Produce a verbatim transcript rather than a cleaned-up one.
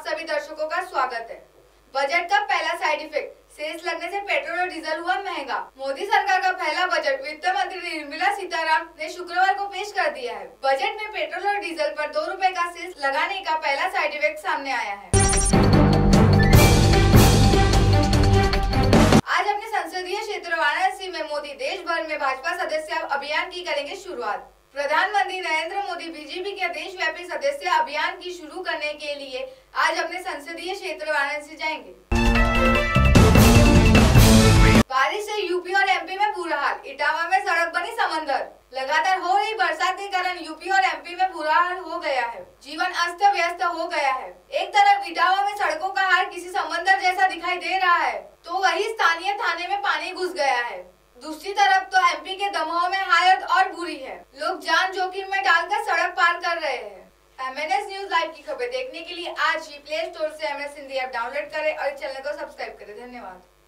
आप सभी दर्शकों का स्वागत है। बजट का पहला साइड इफेक्ट, सेस लगने से पेट्रोल और डीजल हुआ महंगा। मोदी सरकार का पहला बजट वित्त मंत्री निर्मला सीतारमण ने शुक्रवार को पेश कर दिया है। बजट में पेट्रोल और डीजल पर दो रुपए का सेस लगाने का पहला साइड इफेक्ट सामने आया है। आज अपने संसदीय क्षेत्र वाराणसी में मोदी देश भर में भाजपा सदस्य अभियान की करेंगे शुरुआत। प्रधानमंत्री नरेंद्र मोदी बीजेपी के देशव्यापी सदस्य अभियान की शुरू करने के लिए आज अपने संसदीय क्षेत्र वाराणसी जाएंगे। बारिश से यूपी और एमपी में बुरा हाल, इटावा में सड़क बनी समंदर। लगातार हो रही बरसात के कारण यूपी और एमपी में बुरा हाल हो गया है, जीवन अस्त व्यस्त हो गया है। एक तरफ इटावा में सड़कों का हाल किसी समंदर जैसा दिखाई दे रहा है, तो वही स्थानीय थाने में पानी घुस गया है। दूसरी तरफ तो एमपी के दमोह में हालत और बुरी है, लोग जान जोखिम में डालकर सड़क पार कर रहे हैं। M N S news live की खबर देखने के लिए आज ही प्ले स्टोर से M N S Hindi app download करें और चैनल को सब्सक्राइब करें। धन्यवाद।